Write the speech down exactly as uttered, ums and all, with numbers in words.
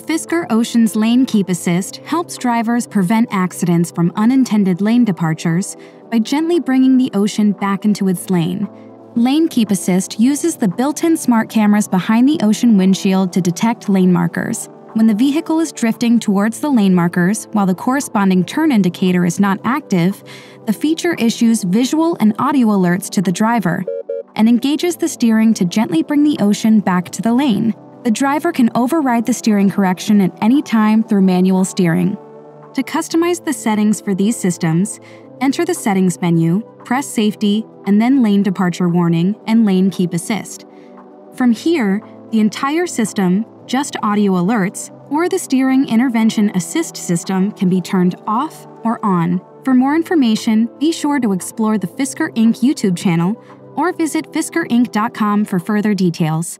The Fisker Ocean's Lane Keep Assist helps drivers prevent accidents from unintended lane departures by gently bringing the Ocean back into its lane. Lane Keep Assist uses the built-in smart cameras behind the Ocean windshield to detect lane markers. When the vehicle is drifting towards the lane markers while the corresponding turn indicator is not active, the feature issues visual and audio alerts to the driver and engages the steering to gently bring the Ocean back to the lane. The driver can override the steering correction at any time through manual steering. To customize the settings for these systems, enter the Settings menu, press Safety, and then Lane Departure Warning and Lane Keep Assist. From here, the entire system, just audio alerts, or the Steering Intervention Assist system can be turned off or on. For more information, be sure to explore the Fisker Incorporated. YouTube channel or visit Fisker Inc dot com for further details.